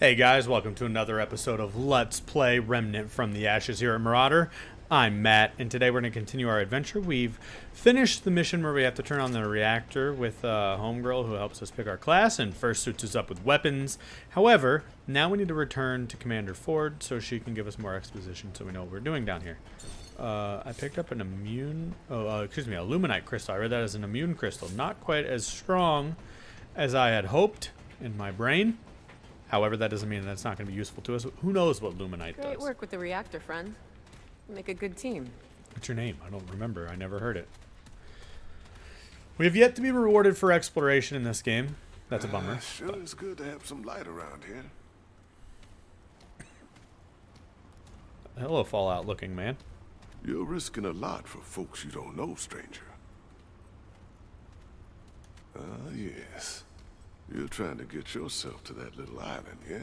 Hey guys, welcome to another episode of Let's Play Remnant from the Ashes here at Marauder. I'm Matt, and today we're going to continue our adventure. We've finished the mission where we have to turn on the reactor with Homegirl, who helps us pick our class and first suits us up with weapons. However, now we need to return to Commander Ford so she can give us more exposition so we know what we're doing down here. I picked up a Luminite Crystal. I read that as an immune crystal. Not quite as strong as I had hoped in my brain. However, that doesn't mean that's not going to be useful to us. Who knows what Luminite does? Great work with the reactor, friend. Make a good team. What's your name? I don't remember. I never heard it. We have yet to be rewarded for exploration in this game. That's a bummer. Sure, it's good to have some light around here. Hello, Fallout-looking man. You're risking a lot for folks you don't know, stranger. Ah, yes. You're trying to get yourself to that little island, yeah?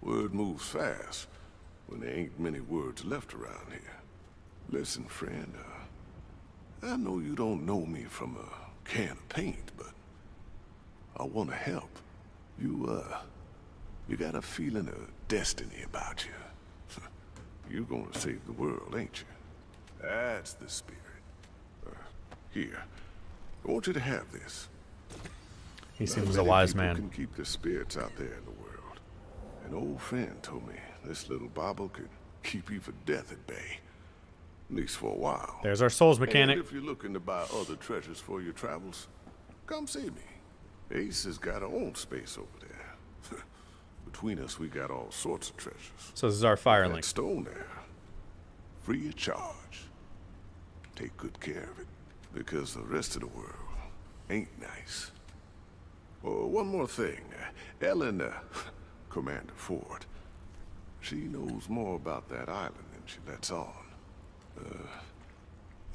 Word moves fast when there ain't many words left around here. Listen, friend, I know you don't know me from a can of paint, but I want to help. You got a feeling of destiny about you. You're going to save the world, ain't you? That's the spirit. Here, I want you to have this. He seems a wise man. Can keep the spirits out there in the world. An old friend told me this little bobble could keep you for death at bay, at least for a while. There's our souls mechanic. And if you're looking to buy other treasures for your travels, come see me. Ace has got her own space over there. Between us, we got all sorts of treasures. So this is our fire link. That stone there, free of charge. Take good care of it, because the rest of the world ain't nice. Oh, one more thing. Ellen, Commander Ford, she knows more about that island than she lets on.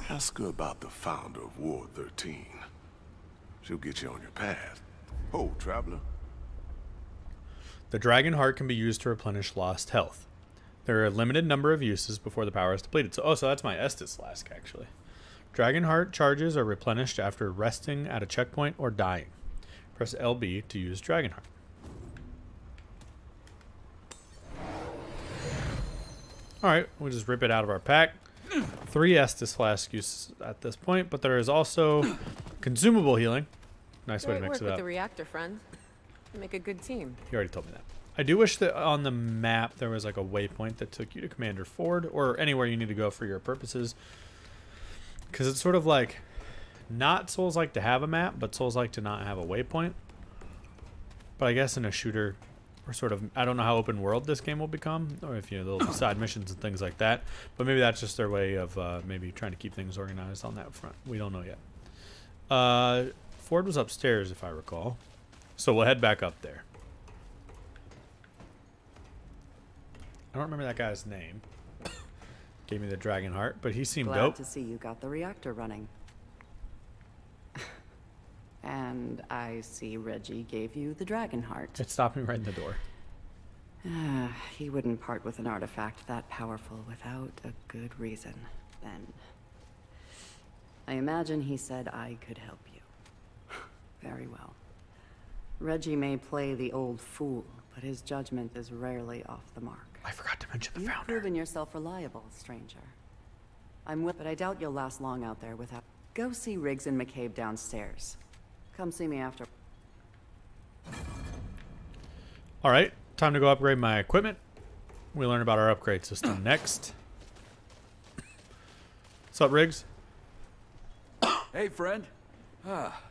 Ask her about the founder of Ward 13. She'll get you on your path. Ho, traveler. The Dragon Heart can be used to replenish lost health. There are a limited number of uses before the power is depleted. So that's my Estus Flask, actually. Dragon Heart charges are replenished after resting at a checkpoint or dying. Press LB to use Dragon Heart. Alright, we'll just rip it out of our pack. 3 Estus Flask use at this point, but there is also consumable healing. Nice way to mix it up. With the reactor, friend. Make a good team. You already told me that. I do wish that on the map there was like a waypoint that took you to Commander Ford or anywhere you need to go for your purposes. Because it's sort of like... Not Souls like to have a map, but Souls like to not have a waypoint. But I guess in a shooter, or sort of, I don't know how open world this game will become, or if you know, they'll do side missions and things like that. But maybe that's just their way of maybe trying to keep things organized on that front. We don't know yet. Ford was upstairs, if I recall. So we'll head back up there. I don't remember that guy's name. Gave me the Dragon Heart, but he seemed dope. Glad to see you got the reactor running. And I see Reggie gave you the Dragon Heart. It stopped me right in the door. He wouldn't part with an artifact that powerful without a good reason, then. I imagine he said I could help you. Very well. Reggie may play the old fool, but his judgment is rarely off the mark. I forgot to mention the founder. You've proven yourself reliable, stranger. But I doubt you'll last long out there without... Go see Riggs and McCabe downstairs. Come see me after. All right, time to go upgrade my equipment. We learn about our upgrade system next. What's up, Riggs? Hey, friend.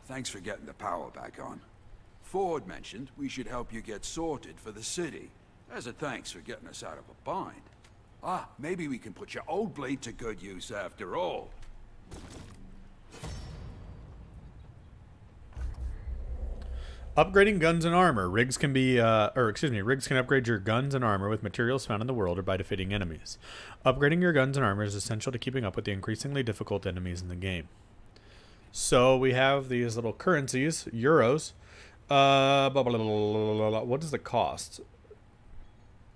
Thanks for getting the power back on. Ford mentioned we should help you get sorted for the city as a thanks for getting us out of a bind. Maybe we can put your old blade to good use after all. Upgrading guns and armor. Riggs can upgrade your guns and armor with materials found in the world or by defeating enemies. Upgrading your guns and armor is essential to keeping up with the increasingly difficult enemies in the game. So we have these little currencies, euros. What is the cost?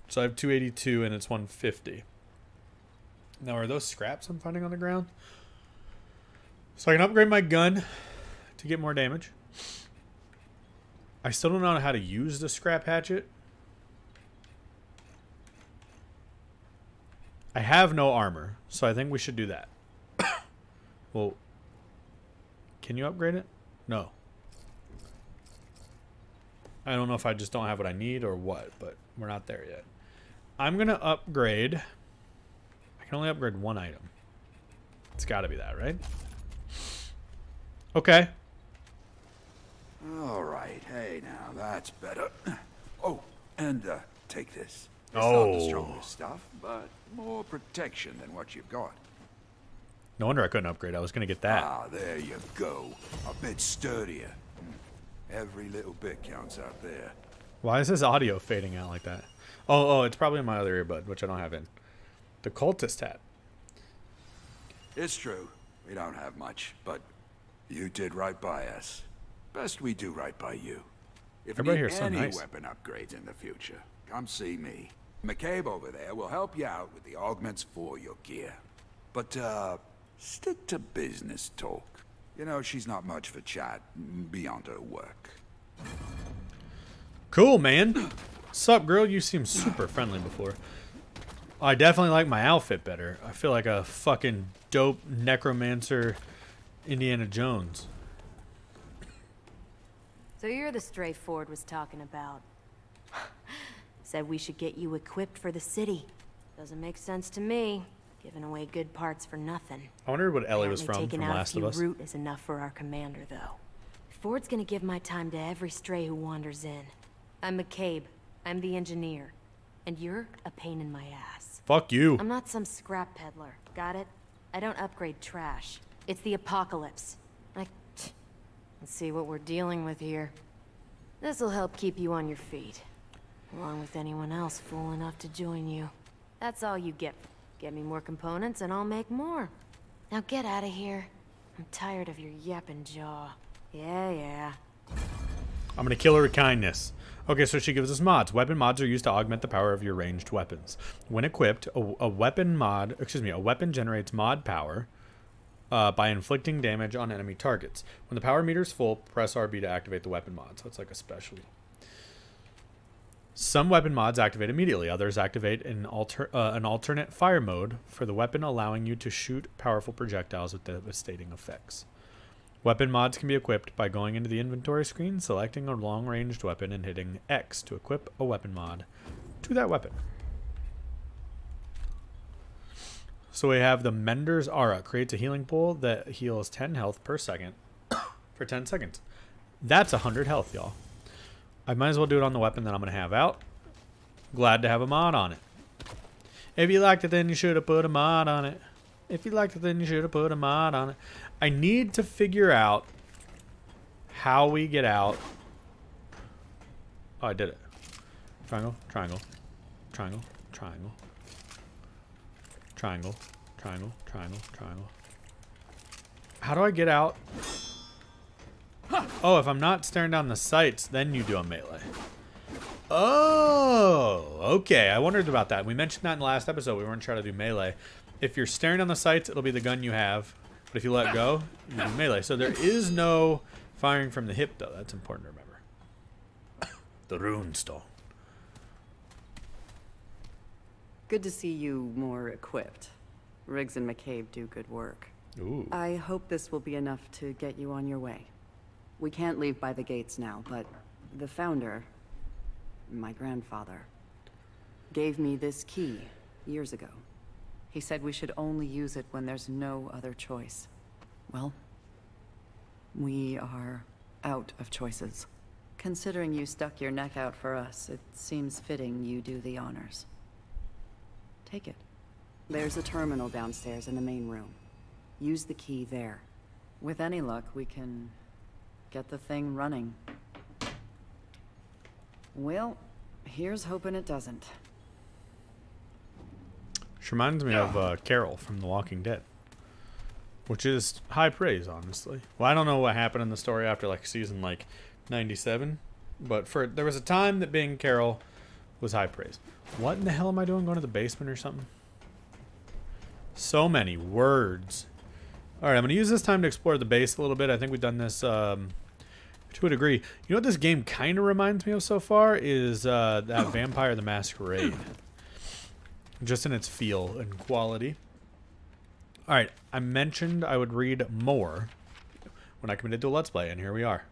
So I have 282 and it's 150. Now are those scraps I'm finding on the ground? So I can upgrade my gun to get more damage. I still don't know how to use the scrap hatchet. I have no armor, so I think we should do that. Well, can you upgrade it? No. I don't know if I just don't have what I need or what, but we're not there yet. I'm going to upgrade. I can only upgrade one item. It's got to be that, right? Okay. All right. Hey, now that's better. Oh, and take this. It's not the strongest stuff, but more protection than what you've got. No wonder I couldn't upgrade. I was going to get that. Ah, there you go. A bit sturdier. Every little bit counts out there. Why is this audio fading out like that? Oh, it's probably in my other earbud, which I don't have in. The cultist hat. It's true. We don't have much, but you did right by us. Best we do right by you. If you need any weapon upgrades in the future, come see me. McCabe over there will help you out with the augments for your gear. But, stick to business talk. You know, she's not much for chat beyond her work. Cool, man. Sup, girl? You seem super friendly before. I definitely like my outfit better. I feel like a fucking dope necromancer Indiana Jones. So you're the stray Ford was talking about. Said we should get you equipped for the city. Doesn't make sense to me. Giving away good parts for nothing. I wonder what Ellie was from Last of Us. Root is enough for our commander, though. Ford's gonna give my time to every stray who wanders in. I'm McCabe. I'm the engineer. And you're a pain in my ass. Fuck you. I'm not some scrap peddler. Got it? I don't upgrade trash. It's the apocalypse. Let's see what we're dealing with here. This'll help keep you on your feet. Along with anyone else fool enough to join you. That's all you get. Get me more components and I'll make more. Now get out of here. I'm tired of your yapping jaw. Yeah. I'm gonna kill her with kindness. Okay, so she gives us mods. Weapon mods are used to augment the power of your ranged weapons. When equipped, a weapon generates mod power by inflicting damage on enemy targets. When the power meter is full, press RB to activate the weapon mod. So it's like a special. Some weapon mods activate immediately, others activate an alternate fire mode for the weapon, allowing you to shoot powerful projectiles with devastating effects. Weapon mods can be equipped by going into the inventory screen, selecting a long-ranged weapon, and hitting X to equip a weapon mod to that weapon. So we have the Mender's Aura. Creates a healing pool that heals 10 health per second for 10 seconds. That's 100 health, y'all. I might as well do it on the weapon that I'm going to have out. Glad to have a mod on it. If you liked it, then you should have put a mod on it. If you liked it, then you should have put a mod on it. I need to figure out how we get out. Oh, I did it. Triangle, triangle, triangle, triangle, triangle, triangle, triangle, triangle. How do I get out? Oh, if I'm not staring down the sights, then you do a melee. Oh, okay. I wondered about that. We mentioned that in the last episode. We weren't trying to do melee. If you're staring down the sights, it'll be the gun you have. But if you let go, you do melee. So there is no firing from the hip, though. That's important to remember. The rune stone. Good to see you more equipped. Riggs and McCabe do good work. Ooh. I hope this will be enough to get you on your way. We can't leave by the gates now, but the founder, my grandfather, gave me this key years ago. He said we should only use it when there's no other choice. Well, we are out of choices. Considering you stuck your neck out for us, it seems fitting you do the honors. Take it. There's a terminal downstairs in the main room. Use the key there. With any luck, we can get the thing running. Well, here's hoping it doesn't. She reminds me of Carol from The Walking Dead, which is high praise, honestly. Well, I don't know what happened in the story after like season like 97, but there was a time that being Carol was high praise. What in the hell am I doing? Going to the basement or something? So many words. All right, I'm gonna use this time to explore the base a little bit. I think we've done this. To a degree. You know what this game kind of reminds me of so far is that Vampire the Masquerade. just in its feel and quality. All right, I mentioned I would read more when I committed to a Let's Play, and here we are.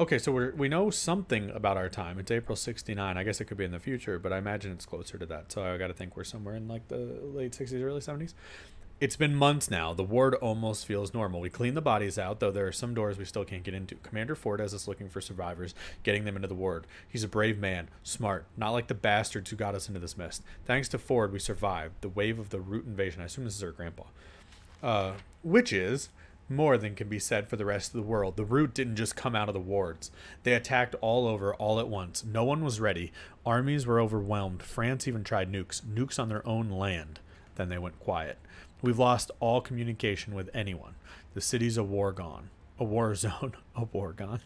Okay, so we know something about our time. It's April 69. I guess it could be in the future, but I imagine it's closer to that. So I got to think we're somewhere in like the late 60s, early 70s. It's been months now. The ward almost feels normal. We clean the bodies out, though there are some doors we still can't get into. Commander Ford has us looking for survivors, getting them into the ward. He's a brave man, smart, not like the bastards who got us into this mess. Thanks to Ford, we survived the wave of the root invasion. I assume this is her grandpa. Which is more than can be said for the rest of the world. The root didn't just come out of the wards. They attacked all over, all at once. No one was ready. Armies were overwhelmed. France even tried nukes. Nukes on their own land. Then they went quiet. We've lost all communication with anyone. The city's a war gone. A war zone. A war gone.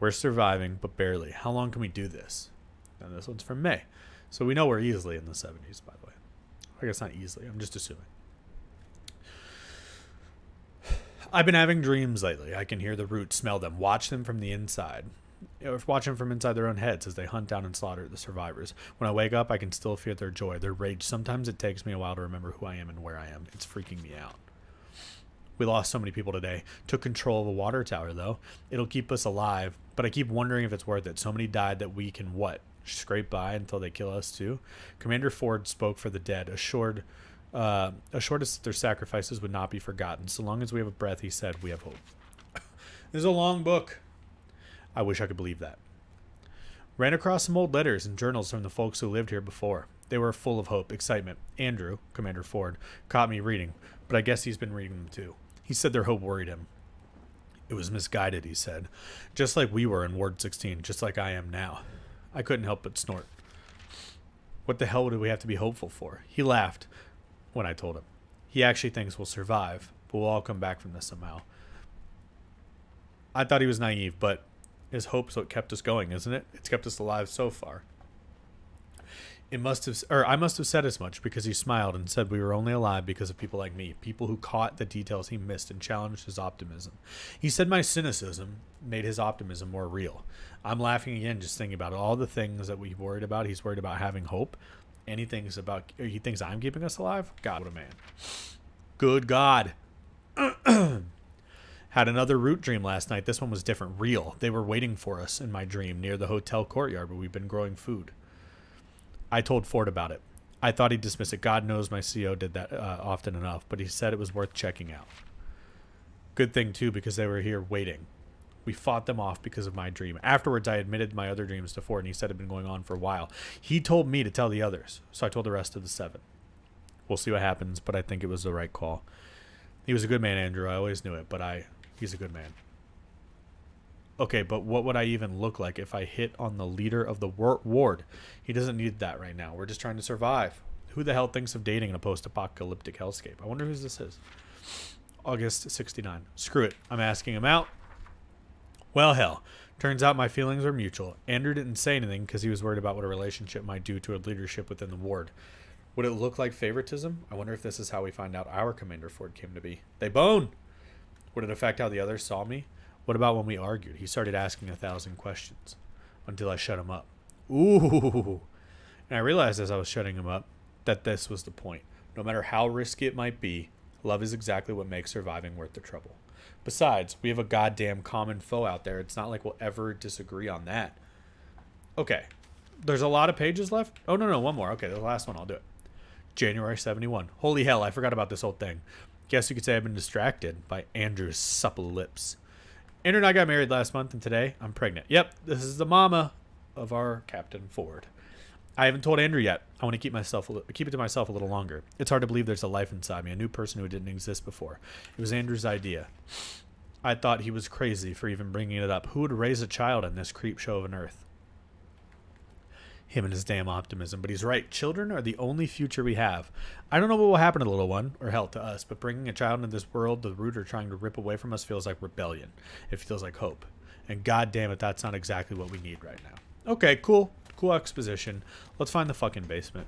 We're surviving, but barely. How long can we do this? And this one's from May. So we know we're easily in the 70s, by the way. I guess not easily. I'm just assuming. I've been having dreams lately. I can hear the root, smell them, watch them from the inside. Watch them from inside their own heads as they hunt down and slaughter the survivors. When I wake up, I can still feel their joy, their rage. Sometimes it takes me a while to remember who I am and where I am. It's freaking me out. We lost so many people today. Took control of a water tower, though. It'll keep us alive, but I keep wondering if it's worth it. So many died that we can, what, scrape by until they kill us, too? Commander Ford spoke for the dead, assured us that their sacrifices would not be forgotten. So long as we have a breath, he said, we have hope. This is a long book. I wish I could believe that. Ran across some old letters and journals from the folks who lived here before. They were full of hope, excitement. Andrew, Commander Ford, caught me reading, but I guess he's been reading them too. He said their hope worried him. It was misguided, he said. Just like we were in Ward 16, just like I am now. I couldn't help but snort. What the hell do we have to be hopeful for? He laughed when I told him. He actually thinks we'll survive, but we'll all come back from this somehow. I thought he was naive, but his hope's what kept us going, isn't it? It's kept us alive so far. It must have, or I must have said as much, because he smiled and said we were only alive because of people like me, people who caught the details he missed and challenged his optimism. He said my cynicism made his optimism more real. I'm laughing again just thinking about all the things that we worried about. He's worried about having hope. And he thinks about, or he thinks I'm keeping us alive? God, what a man. Good God. Had another root dream last night. This one was different. Real. They were waiting for us in my dream near the hotel courtyard where we've been growing food. I told Ford about it. I thought he'd dismiss it. God knows my CO did that often enough, but he said it was worth checking out. Good thing, too, because they were here waiting. We fought them off because of my dream. Afterwards, I admitted my other dreams to Ford, and he said it had been going on for a while. He told me to tell the others, so I told the rest of the 7. We'll see what happens, but I think it was the right call. He was a good man, Andrew. I always knew it, but he's a good man. Okay, but what would I even look like if I hit on the leader of the ward? He doesn't need that right now. We're just trying to survive. Who the hell thinks of dating in a post-apocalyptic hellscape? I wonder who this is. August 69. Screw it. I'm asking him out. Well, hell. Turns out my feelings are mutual. Andrew didn't say anything because he was worried about what a relationship might do to a leadership within the ward. Would it look like favoritism? I wonder if this is how we find out our Commander Ford came to be. They bone! Would it affect how the others saw me? What about when we argued? He started asking 1,000 questions until I shut him up. Ooh! And I realized as I was shutting him up that this was the point. No matter how risky it might be, love is exactly what makes surviving worth the trouble. Besides, we have a goddamn common foe out there. It's not like we'll ever disagree on that. Okay. There's a lot of pages left. Oh, no, one more. Okay, the last one. I'll do it. January 71. Holy hell, I forgot about this whole thing. Guess you could say I've been distracted by Andrew's supple lips. Andrew and I got married last month, and today I'm pregnant. Yep, this is the mama of our Captain Ford. I haven't told Andrew yet. I want to keep it to myself a little longer. It's hard to believe there's a life inside me, a new person who didn't exist before. It was Andrew's idea. I thought he was crazy for even bringing it up. Who would raise a child in this creep show of an earth? Him and his damn optimism. But he's right. Children are the only future we have. I don't know what will happen to the little one, or hell, to us, but bringing a child into this world the root are trying to rip away from us feels like rebellion. It feels like hope. And goddamn it, that's not exactly what we need right now. Okay, cool. Cool exposition. Let's find the fucking basement.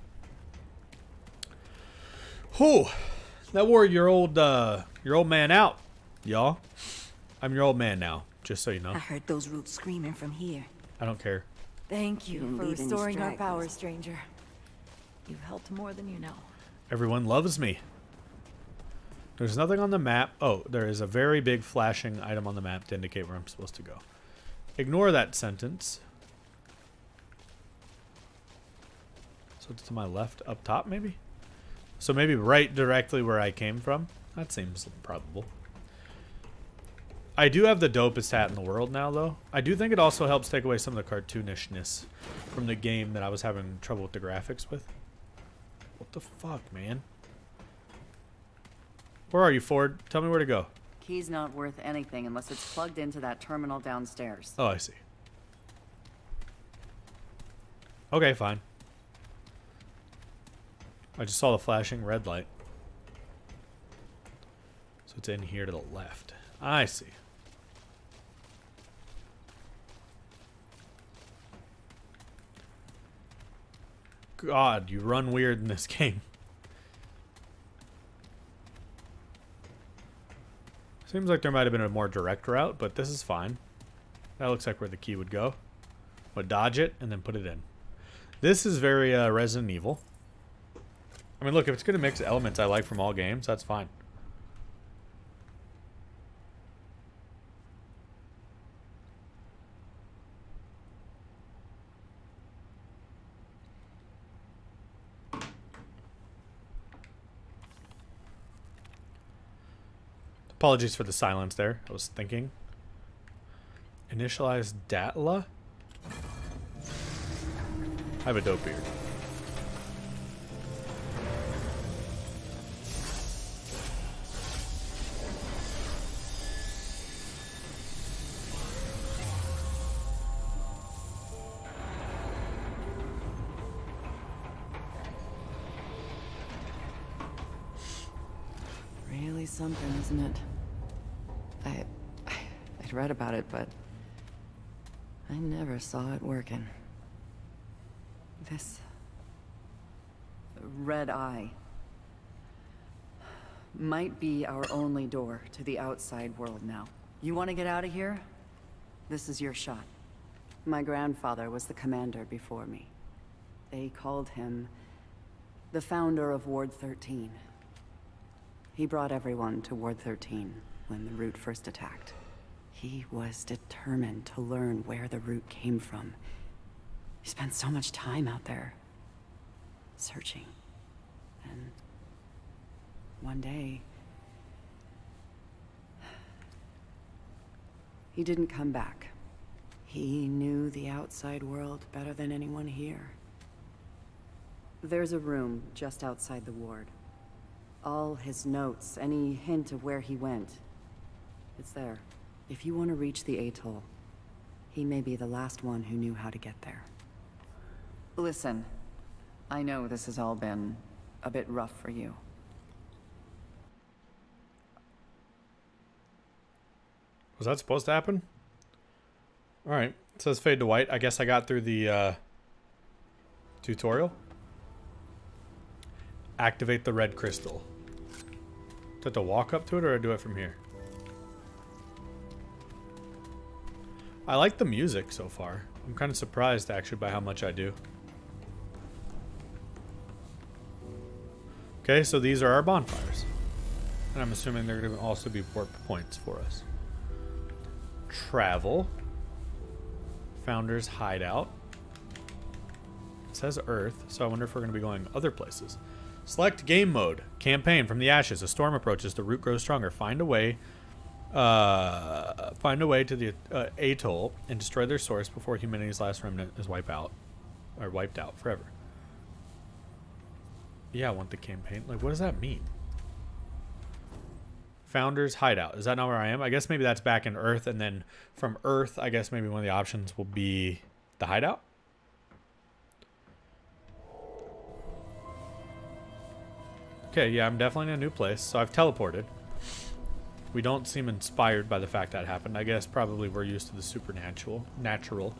Whew. That wore your old man out, y'all. I'm your old man now, just so you know. I heard those roots screaming from here. I don't care. Thank you for restoring our power, stranger. You've helped more than you know. Everyone loves me. There's nothing on the map. Oh, there is a very big flashing item on the map to indicate where I'm supposed to go. Ignore that sentence. So it's to my left, up top, maybe? So maybe right directly where I came from? That seems probable. I do have the dopest hat in the world now, though. I do think it also helps take away some of the cartoonishness from the game that I was having trouble with the graphics with. What the fuck, man? Where are you, Ford? Tell me where to go. Key's not worth anything unless it's plugged into that terminal downstairs. Oh, I see. Okay, fine. I just saw the flashing red light. So it's in here to the left. I see. God, you run weird in this game. Seems like there might have been a more direct route, but this is fine. That looks like where the key would go. Would dodge it and then put it in. This is very Resident Evil. I mean, look, if it's going to mix elements I like from all games, that's fine. Apologies for the silence there. I was thinking. Initialize Datla? I have a dope beard. Really something, isn't it? I'd read about it, but I never saw it working. This red eye might be our only door to the outside world now. You want to get out of here? This is your shot. My grandfather was the commander before me. They called him the founder of Ward 13. He brought everyone to Ward 13 when the Root first attacked. He was determined to learn where the Root came from. He spent so much time out there, searching. And one day, he didn't come back. He knew the outside world better than anyone here. There's a room just outside the ward. All his notes, any hint of where he went, it's there. If you want to reach the atoll, he may be the last one who knew how to get there. Listen, I know this has all been a bit rough for you. Was that supposed to happen? Alright, it says fade to white. I guess I got through the tutorial. Activate the red crystal. Do I have to walk up to it or do I do it from here? I like the music so far. I'm kind of surprised, actually, by how much I do. Okay, so these are our bonfires. And I'm assuming they're going to also be port points for us. Travel. Founder's Hideout. It says Earth, so I wonder if we're going to be going other places. Select game mode. Campaign: From the Ashes. A storm approaches. The Root grows stronger. Find a way... Find a way to the atoll and destroy their source before humanity's last remnant is wiped out forever. Yeah, I want the campaign. Like, what does that mean? Founder's Hideout. Is that not where I am? I guess maybe that's back in Earth, and then from Earth, I guess maybe one of the options will be the hideout. Okay, yeah, I'm definitely in a new place, so I've teleported. We don't seem inspired by the fact that happened. I guess probably we're used to the supernatural. Natural.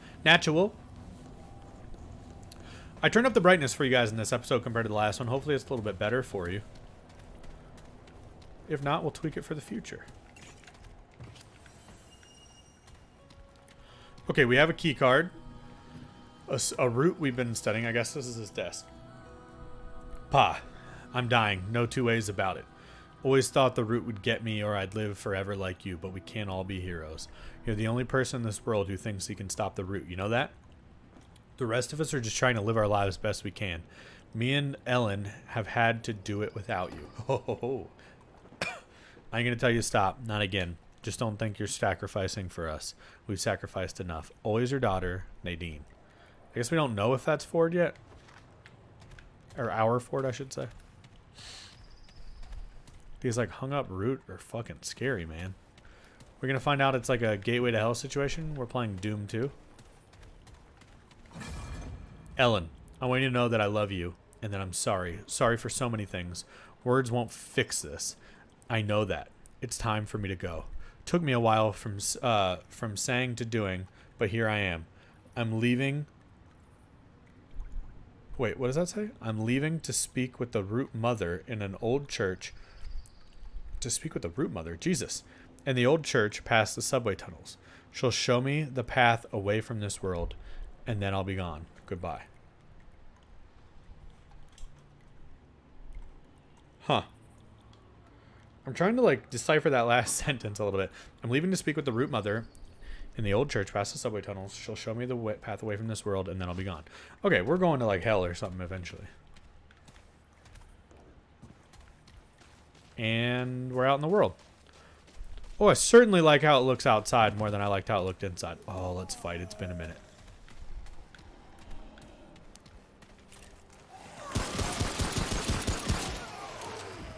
I turned up the brightness for you guys in this episode compared to the last one. Hopefully it's a little bit better for you. If not, we'll tweak it for the future. Okay, we have a key card. A route we've been studying. I guess this is his desk. Pah, I'm dying. No two ways about it. Always thought the root would get me or I'd live forever like you, but we can't all be heroes. You're the only person in this world who thinks he can stop the root. You know that? The rest of us are just trying to live our lives best we can. Me and Ellen have had to do it without you. Ho. I ain't gonna tell you to stop. Not again. Just don't think you're sacrificing for us. We've sacrificed enough. Always your daughter, Nadine. I guess we don't know if that's Ford yet. Or our Ford, I should say. He's like hung up root or fucking scary, man. We're gonna find out it's like a gateway to hell situation. We're playing Doom 2. Ellen, I want you to know that I love you and that I'm sorry. Sorry for so many things. Words won't fix this. I know that. It's time for me to go. Took me a while from saying to doing, but here I am. I'm leaving. Wait, what does that say? I'm leaving to speak with the root mother in an old church. To speak with the root mother? Jesus. In the old church past the subway tunnels. She'll show me the path away from this world, and then I'll be gone. Goodbye. Huh. I'm trying to, like, decipher that last sentence a little bit. I'm leaving to speak with the root mother in the old church past the subway tunnels. She'll show me the path away from this world, and then I'll be gone. Okay, we're going to, like, hell or something eventually. And we're out in the world. Oh, I certainly like how it looks outside more than I liked how it looked inside. Oh, let's fight. It's been a minute.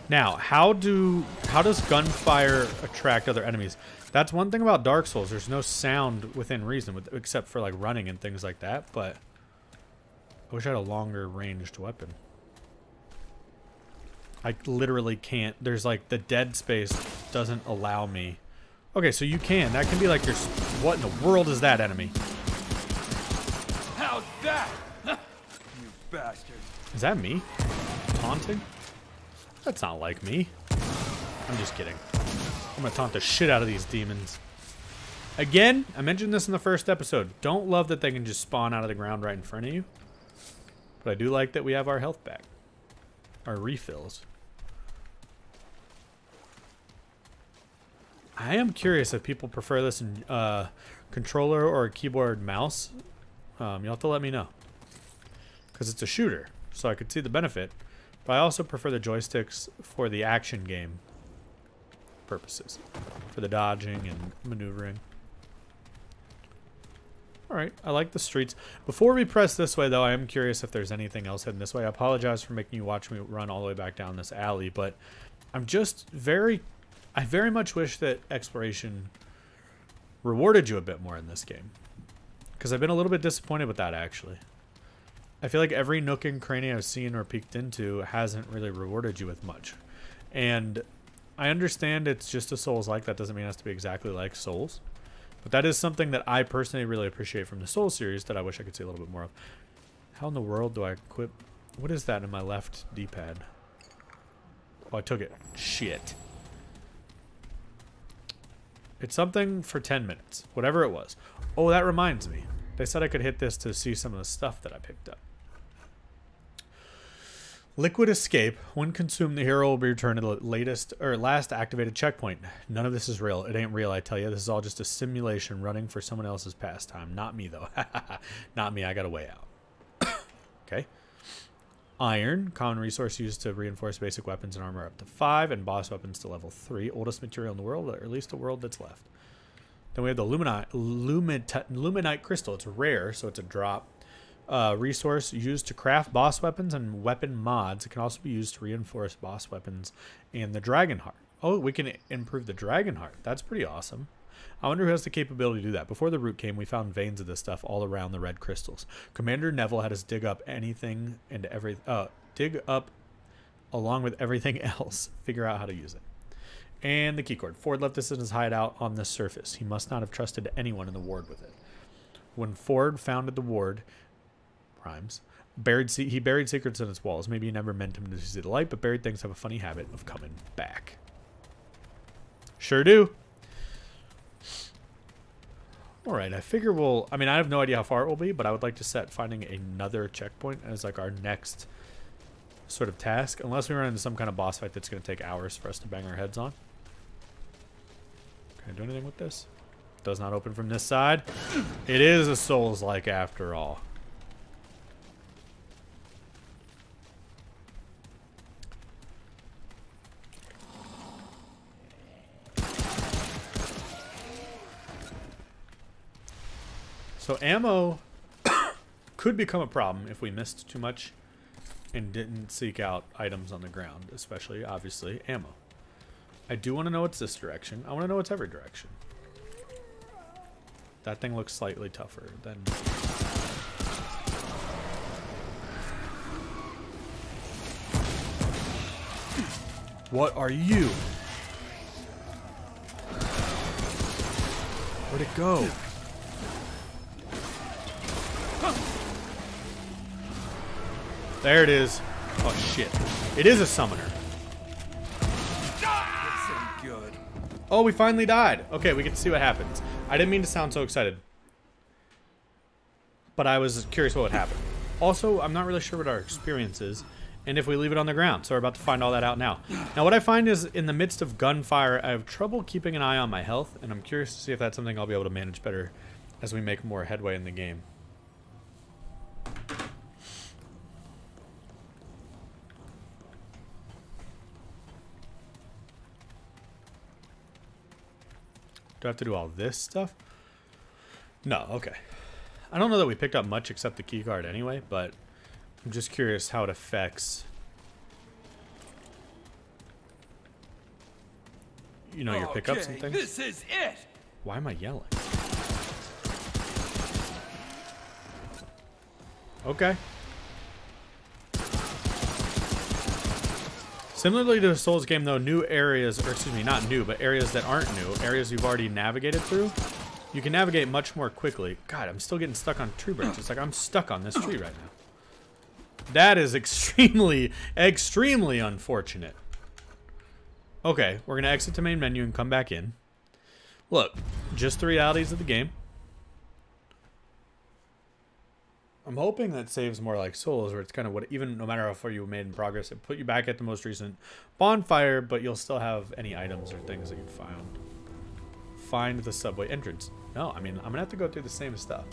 Now, how does gunfire attract other enemies? That's one thing about Dark Souls. There's no sound within reason, except for like running and things like that. But I wish I had a longer ranged weapon. I literally can't. There's like the dead space doesn't allow me. Okay, so you can. That can be like your. What in the world is that enemy? How's that? You bastard. Is that me? Taunting? That's not like me. I'm just kidding. I'm gonna taunt the shit out of these demons. Again, I mentioned this in the first episode. Don't love that they can just spawn out of the ground right in front of you. But I do like that we have our health back. Our refills. I am curious if people prefer this in controller or a keyboard mouse. You'll have to let me know. Because it's a shooter, so I could see the benefit. But I also prefer the joysticks for the action game purposes. For the dodging and maneuvering. Alright, I like the streets. Before we press this way, though, I am curious if there's anything else hidden this way. I apologize for making you watch me run all the way back down this alley, but I'm just I very much wish that exploration rewarded you a bit more in this game. Because I've been a little bit disappointed with that, actually. I feel like every nook and cranny I've seen or peeked into hasn't really rewarded you with much. And I understand it's just a Souls-like. That doesn't mean it has to be exactly like Souls. But that is something that I personally really appreciate from the Souls series that I wish I could see a little bit more of. How in the world do I equip? What is that in my left D-pad? Oh, I took it. Shit. It's something for 10 minutes. Whatever it was. Oh, that reminds me. They said I could hit this to see some of the stuff that I picked up. Liquid Escape. When consumed, the hero will be returned to the last activated checkpoint. None of this is real. It ain't real, I tell you. This is all just a simulation running for someone else's pastime. Not me, though. Not me. I got a way out. Okay. Iron. Common resource used to reinforce basic weapons and armor up to 5. And boss weapons to level 3. Oldest material in the world, or at least the world that's left. Then we have the Luminite Crystal. It's rare, so it's a drop. Resource used to craft boss weapons and weapon mods. It can also be used to reinforce boss weapons and the Dragon Heart. Oh, we can improve the Dragon Heart. That's pretty awesome. I wonder who has the capability to do that. Before the root came, we found veins of this stuff all around the red crystals. Commander Neville had us dig up anything and every dig up along with everything else. Figure out how to use it. And the keycord. Ford left this in his hideout on the surface. He must not have trusted anyone in the ward with it. When Ford founded the ward, he buried secrets in its walls. Maybe he never meant him to see the light, but buried things have a funny habit of coming back. Sure do. Alright, I figure we'll... I mean, I have no idea how far it will be, but I would like to set finding another checkpoint as like our next sort of task, unless we run into some kind of boss fight that's going to take hours for us to bang our heads on. Can I do anything with this? Does not open from this side. It is a Souls-like after all. So ammo could become a problem if we missed too much and didn't seek out items on the ground, especially, obviously, ammo. I do want to know what's this direction. I want to know what's every direction. That thing looks slightly tougher than... What are you? Where'd it go? There it is. Oh shit. It is a summoner. Good. Oh, we finally died. Okay, we get to see what happens. I didn't mean to sound so excited, but I was curious what would happen. Also, I'm not really sure what our experience is and if we leave it on the ground, so we're about to find all that out now. Now, what I find is in the midst of gunfire, I have trouble keeping an eye on my health, and I'm curious to see if that's something I'll be able to manage better as we make more headway in the game. Do I have to do all this stuff? No, okay. I don't know that we picked up much except the keycard anyway, but I'm just curious how it affects, you know, your pickups and things. This is it. Why am I yelling? Okay. Similarly to a Souls game, though, new areas, or excuse me, not new, but areas that aren't new, areas you've already navigated through, you can navigate much more quickly. God, I'm still getting stuck on tree branches. Like, I'm stuck on this tree right now. That is extremely, extremely unfortunate. Okay, we're going to exit to main menu and come back in. Look, just the realities of the game. I'm hoping that saves more like Souls, where it's kind of what, even no matter how far you made in progress, it put you back at the most recent bonfire, but you'll still have any items or things that you found. Find the subway entrance. No, I mean, I'm gonna have to go through the same stuff.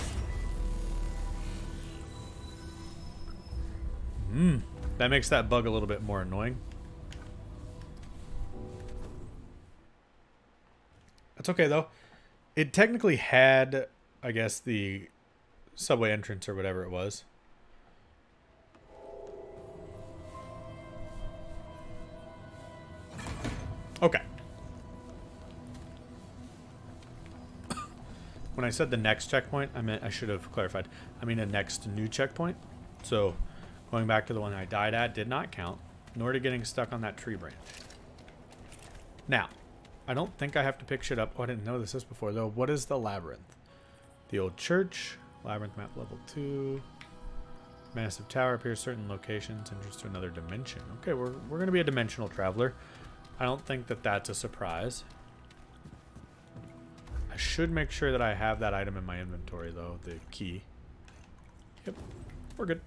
That makes that bug a little bit more annoying. That's okay though. It technically had, I guess, the subway entrance or whatever it was. Okay. When I said the next checkpoint, I meant, I should have clarified, I mean a next new checkpoint. So going back to the one I died at did not count, nor did getting stuck on that tree branch. Now, I don't think I have to pick shit up. Oh, I didn't know this before though. What is the labyrinth? The old church. Labyrinth map level 2. Massive tower appears certain locations. Entrance to another dimension. Okay, we're going to be a dimensional traveler. I don't think that that's a surprise. I should make sure that I have that item in my inventory, though. The key. Yep, we're good.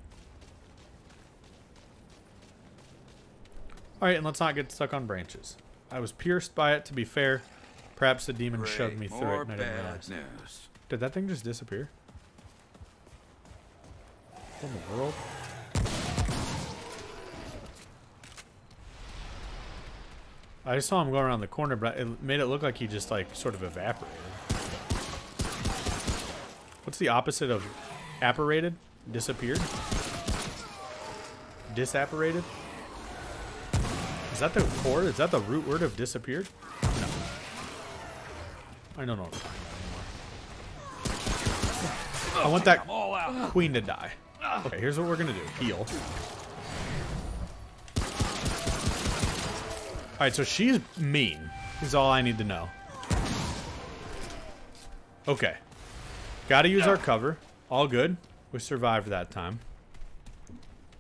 Alright, and let's not get stuck on branches. I was pierced by it, to be fair. Perhaps the demon shoved me through it and I didn't realize. Did that thing just disappear? In the world. I saw him go around the corner, but it made it look like he just like sort of evaporated. What's the opposite of apparated? Disappeared? Disapparated? Is that the core? Is that the root word of disappeared? No. I don't know what I'm talking about anymore. I want that queen to die. Okay, here's what we're gonna do. Heal. Alright, so she's mean, is all I need to know. Okay. Gotta use our cover. All good. We survived that time.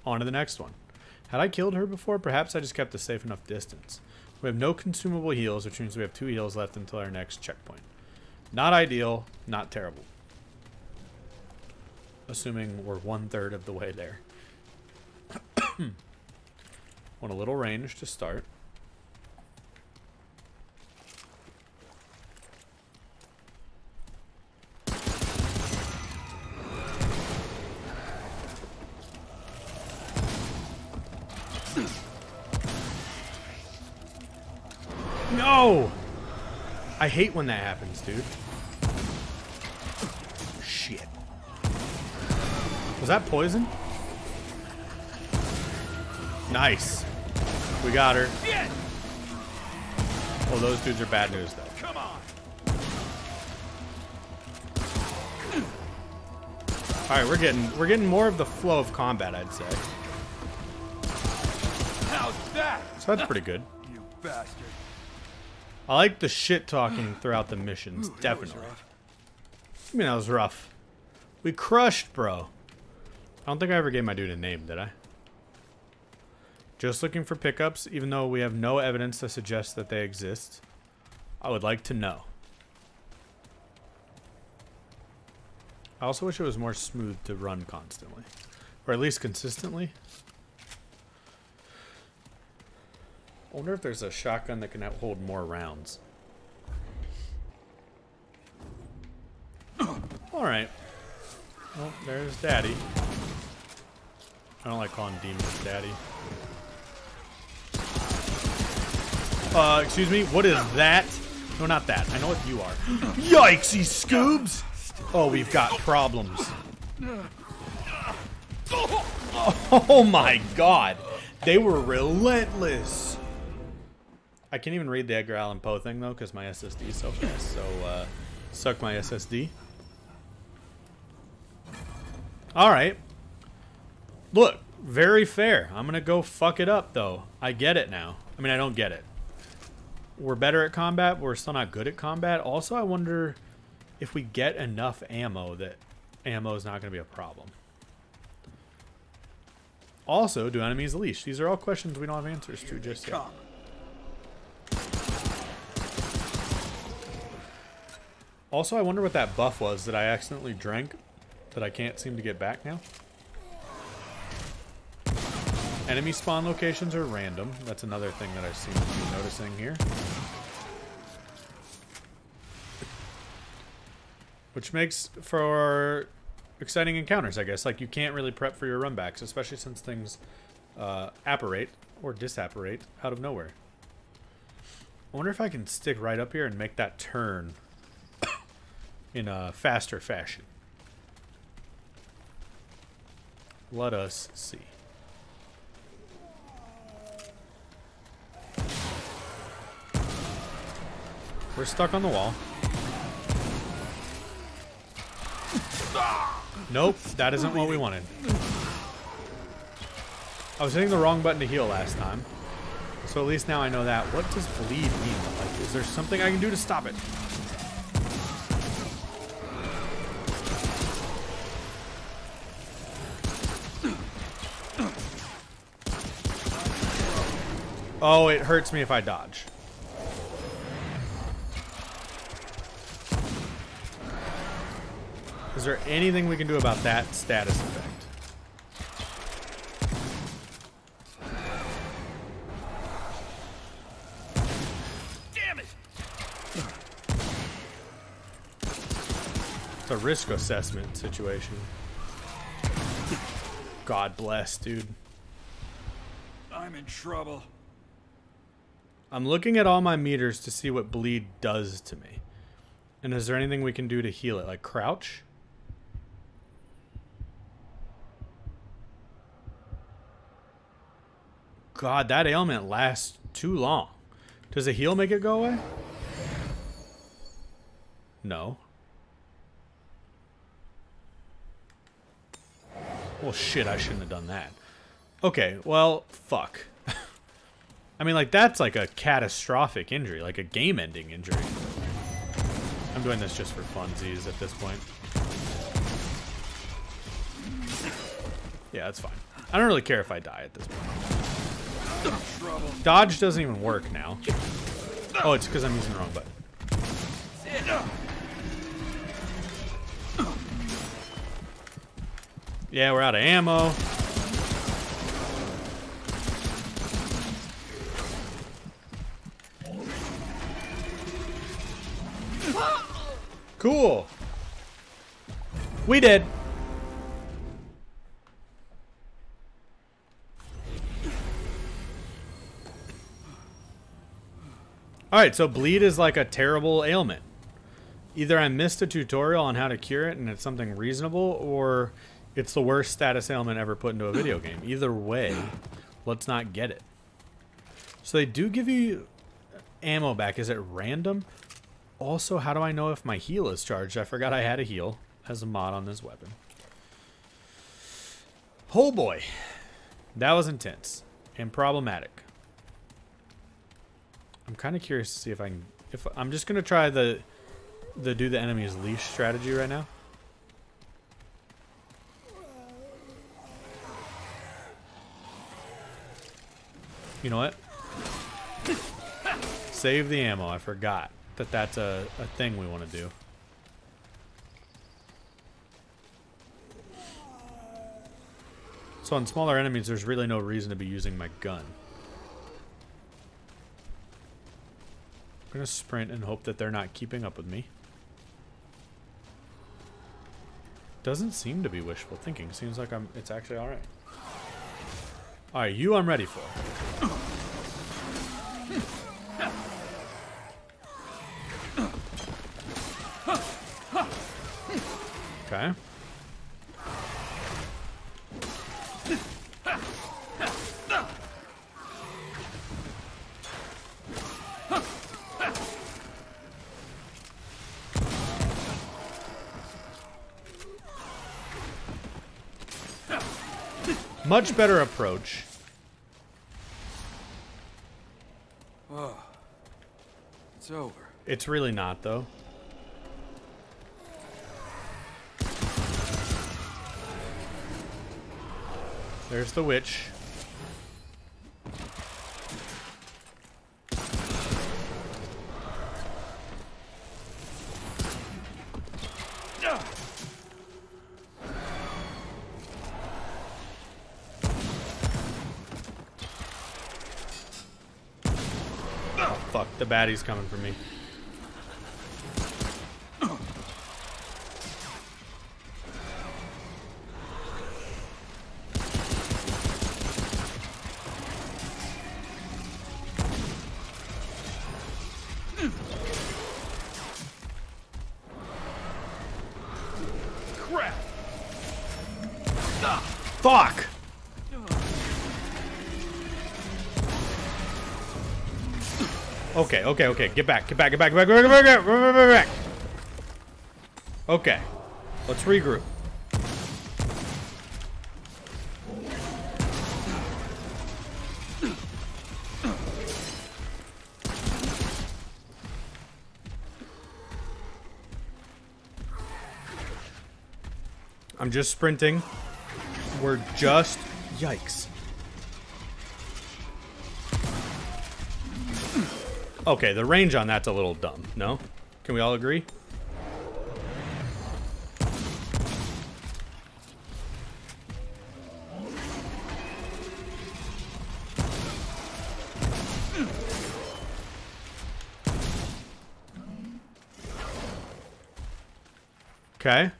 On to the next one. Had I killed her before? Perhaps I just kept a safe enough distance. We have no consumable heals, which means we have 2 heals left until our next checkpoint. Not ideal, not terrible. Assuming we're 1/3 of the way there. Want a little range to start. No! I hate when that happens, dude. Shit. Was that poison? Nice. We got her. Oh, those dudes are bad news, though. Come on. All right, we're getting more of the flow of combat, I'd say. How's that? So that's pretty good. You bastard. I like the shit talking throughout the missions, definitely. I mean, that was rough. We crushed, bro. I don't think I ever gave my dude a name, did I? Just looking for pickups, even though we have no evidence to suggest that they exist. I would like to know. I also wish it was more smooth to run constantly. Or at least consistently. I wonder if there's a shotgun that can hold more rounds. Alright. Well, there's Daddy. I don't like calling demons Daddy. Excuse me, what is that? No, not that. I know what you are. Yikesy Scoobs! Oh, we've got problems. Oh my god. They were relentless. I can't even read the Edgar Allan Poe thing, though, because my SSD is so fast. So, suck my SSD. Alright. Look, very fair. I'm going to go fuck it up, though. I get it now. I mean, I don't get it. We're better at combat, but we're still not good at combat. Also, I wonder if we get enough ammo that ammo is not going to be a problem. Also, do enemies leash? These are all questions we don't have answers to just yet. Also, I wonder what that buff was that I accidentally drank that I can't seem to get back now. Enemy spawn locations are random. That's another thing that I seem to be noticing here. Which makes for exciting encounters, I guess. Like, you can't really prep for your runbacks, especially since things apparate or disapparate out of nowhere. I wonder if I can stick right up here and make that turn in a faster fashion. Let us see. We're stuck on the wall. Nope, that isn't what we wanted. I was hitting the wrong button to heal last time. So at least now I know that. What does bleed mean? Like, is there something I can do to stop it? Oh, it hurts me if I dodge. Is there anything we can do about that status effect? Damn it! It's a risk assessment situation. God bless, dude. I'm in trouble. I'm looking at all my meters to see what bleed does to me. And is there anything we can do to heal it? Like crouch? God, that ailment lasts too long. Does a heal make it go away? No. Well, shit, I shouldn't have done that. Okay, well, fuck. I mean, like, that's like a catastrophic injury, like a game-ending injury. I'm doing this just for funsies at this point. Yeah, that's fine. I don't really care if I die at this point. Dodge doesn't even work now. Oh, it's because I'm using the wrong button. Yeah, we're out of ammo. Cool. We did. Alright, so bleed is like a terrible ailment. Either I missed a tutorial on how to cure it and it's something reasonable, or it's the worst status ailment ever put into a video game. Either way, let's not get it. So they do give you ammo back. Is it random? Also, how do I know if my heal is charged? I forgot I had a heal as a mod on this weapon. Oh boy. That was intense and problematic. I'm kind of curious to see if I can... If I'm just going to try the do the enemy's leash strategy right now. You know what? Save the ammo. I forgot that that's a thing we want to do. So on smaller enemies, there's really no reason to be using my gun. I'm going to sprint and hope that they're not keeping up with me. Doesn't seem to be wishful thinking. Seems like it's actually all right. All right, you I'm ready for. Okay. Much better approach. Oh, it's over. It's really not, though. There's the witch. The baddie's coming for me. Crap. Fuck. Okay, okay, okay. Get back. Okay. Let's regroup. I'm just sprinting. We're just... Yikes. Okay, the range on that's a little dumb, no? Can we all agree? Okay.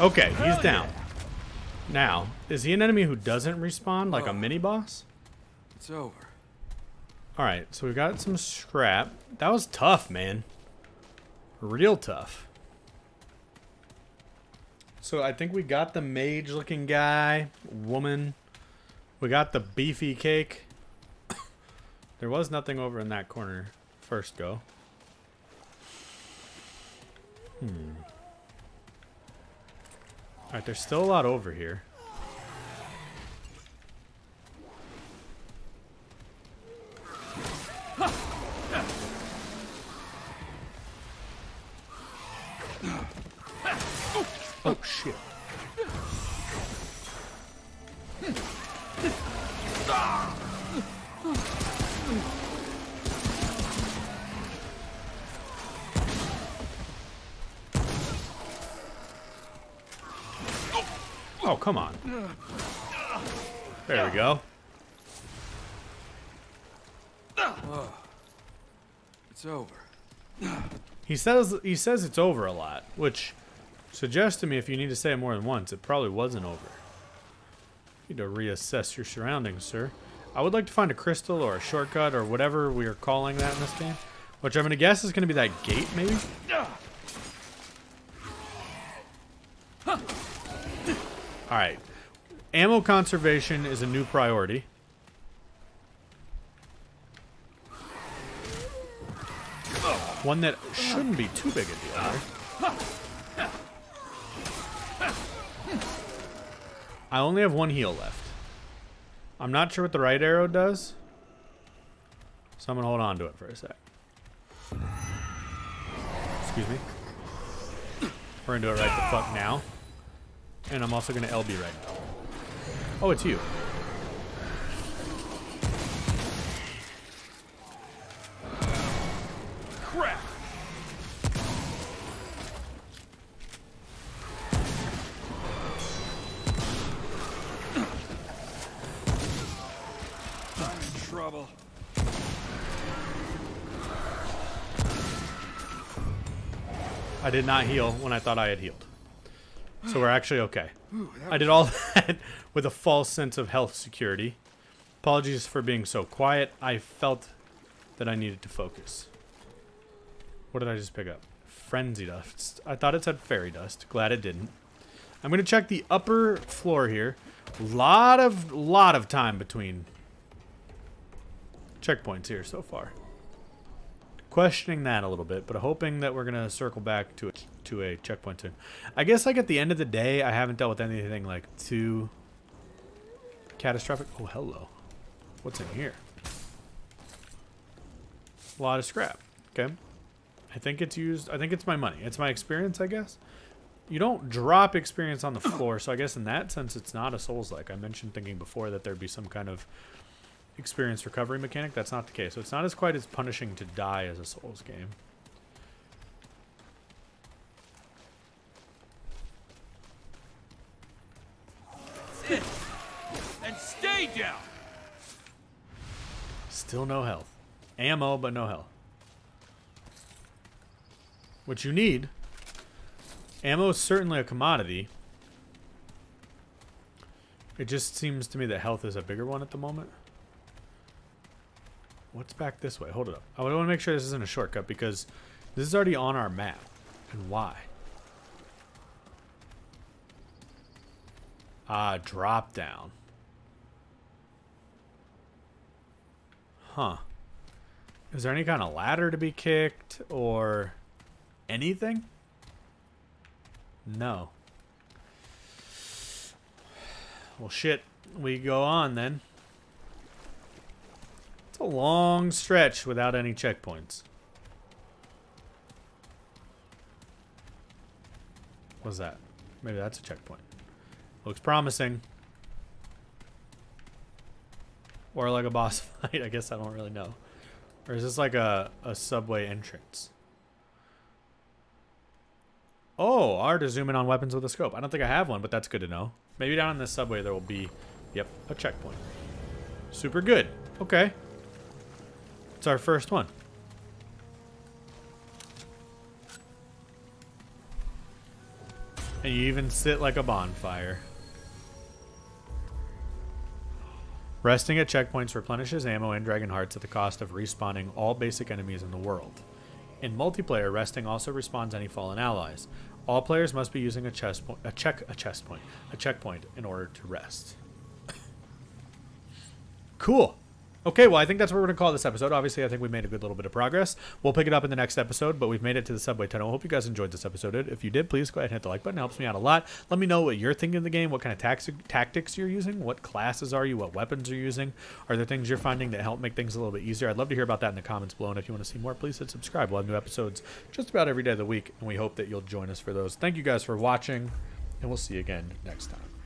Okay, he's down. Now, is he an enemy who doesn't respawn, like a mini-boss? It's over. Alright, so we got some scrap. That was tough, man. Real tough. So I think we got the mage-looking guy, woman. We got the beefy cake. There was nothing over in that corner first go. Alright, there's still a lot over here. Oh, shit. Oh, come on. There we go. Oh, it's over. He says it's over a lot, which suggests to me if you need to say it more than once, it probably wasn't over. You need to reassess your surroundings, sir. I would like to find a crystal or a shortcut or whatever we are calling that in this game, which I'm going to guess is going to be that gate, maybe? Alright. Ammo conservation is a new priority. One that shouldn't be too big a deal. Right? I only have one heal left. I'm not sure what the right arrow does, so I'm going to hold on to it for a sec. Excuse me. We're going to do it right the fuck now. And I'm also going to LB right now. Oh, it's you. Crap. I'm in trouble. I did not heal when I thought I had healed. So we're actually okay. I did all that with a false sense of health security. Apologies for being so quiet. I felt that I needed to focus. What did I just pick up? Frenzy dust. I thought it said fairy dust. Glad it didn't. I'm going to check the upper floor here. Lot of time between checkpoints here so far. Questioning that a little bit, but hoping that we're going to circle back to a checkpoint soon. I guess like at the end of the day, I haven't dealt with anything like too catastrophic. Oh, hello. What's in here? A lot of scrap. Okay. I think it's used. I think it's my money. It's my experience, I guess. You don't drop experience on the floor, so I guess in that sense, it's not a Souls-like. I mentioned thinking before that there'd be some kind of experience recovery mechanic. That's not the case. So it's not as quite as punishing to die as a Souls game. That's it. And stay down. Still no health. Ammo, but no health. What you need. Ammo is certainly a commodity. It just seems to me that health is a bigger one at the moment. What's back this way? Hold it up. I want to make sure this isn't a shortcut because this is already on our map. And why? Ah, drop down. Huh. Is there any kind of ladder to be kicked or anything? No. Well, shit. We go on then. A long stretch without any checkpoints. What's that? Maybe that's a checkpoint. Looks promising. Or like a boss fight. I guess I don't really know. Or is this like a subway entrance? Oh, R to zoom in on weapons with a scope. I don't think I have one, but that's good to know. Maybe down in this subway there will be, yep, a checkpoint. Super good. Okay. It's our first one. And you even sit like a bonfire. Resting at checkpoints replenishes ammo and Dragon Hearts at the cost of respawning all basic enemies in the world. In multiplayer, resting also respawns any fallen allies. All players must be using a checkpoint in order to rest. Cool. Okay, well, I think that's what we're going to call this episode. Obviously, I think we made a good little bit of progress. We'll pick it up in the next episode, but we've made it to the subway tunnel. I hope you guys enjoyed this episode. If you did, please go ahead and hit the like button. It helps me out a lot. Let me know what you're thinking of the game, what kind of tactics you're using, what classes are you, what weapons you're using. Are there things you're finding that help make things a little bit easier? I'd love to hear about that in the comments below, and if you want to see more, please hit subscribe. We'll have new episodes just about every day of the week, and we hope that you'll join us for those. Thank you guys for watching, and we'll see you again next time.